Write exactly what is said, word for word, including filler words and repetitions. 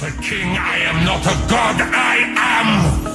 not a king, I am not a god, I am...